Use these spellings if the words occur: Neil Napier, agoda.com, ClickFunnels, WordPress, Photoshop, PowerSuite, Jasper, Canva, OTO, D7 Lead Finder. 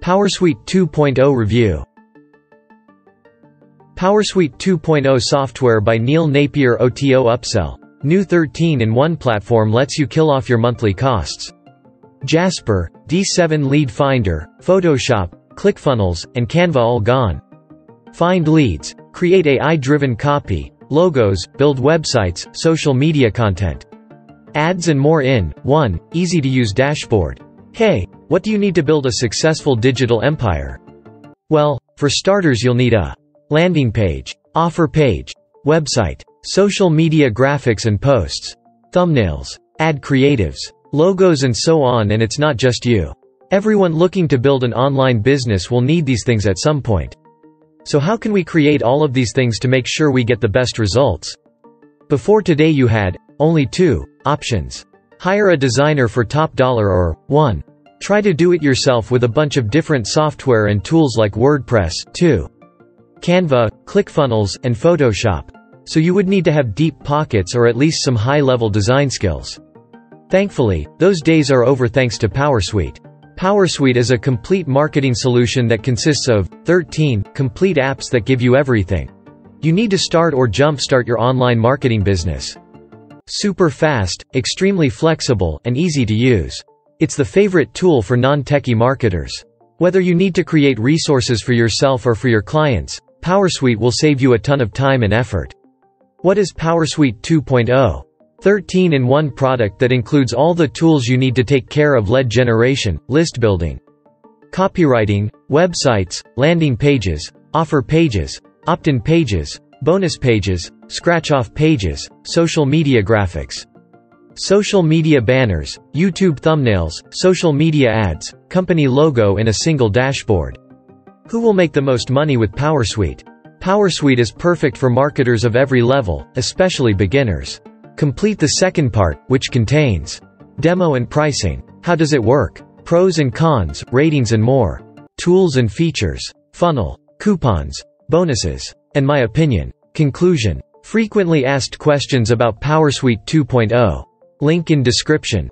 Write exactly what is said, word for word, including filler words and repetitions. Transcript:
PowerSuite two point oh Review. PowerSuite two point oh Software by Neil Napier. O T O Upsell. New thirteen in one platform lets you kill off your monthly costs. Jasper, D seven Lead Finder, Photoshop, ClickFunnels, and Canva all gone. Find leads, create A I-driven copy, logos, build websites, social media content, ads and more in one easy-to-use dashboard. Hey, what do you need to build a successful digital empire? Well, for starters you'll need a landing page, offer page, website, social media graphics and posts, thumbnails, ad creatives, logos and so on, and it's not just you. Everyone looking to build an online business will need these things at some point. So how can we create all of these things to make sure we get the best results? Before today you had only two options. Hire a designer for top dollar, or one Try to do it yourself with a bunch of different software and tools like WordPress, two Canva, ClickFunnels, and Photoshop. So you would need to have deep pockets or at least some high-level design skills. Thankfully, those days are over thanks to PowerSuite. PowerSuite is a complete marketing solution that consists of thirteen complete apps that give you everything you need to start or jumpstart your online marketing business. Super fast, extremely flexible, and easy to use. It's the favorite tool for non-techie marketers. Whether you need to create resources for yourself or for your clients, PowerSuite will save you a ton of time and effort. What is PowerSuite two point oh? thirteen in one product that includes all the tools you need to take care of lead generation, list building, copywriting, websites, landing pages, offer pages, opt-in pages, bonus pages, scratch-off pages, social media graphics, social media banners, YouTube thumbnails, social media ads, company logo in a single dashboard. Who will make the most money with PowerSuite? PowerSuite is perfect for marketers of every level, especially beginners. Complete the second part, which contains demo and pricing. How does it work? Pros and cons, ratings and more. Tools and features. Funnel. Coupons. Bonuses. And my opinion. Conclusion. Frequently asked questions about PowerSuite two point oh. Link in description.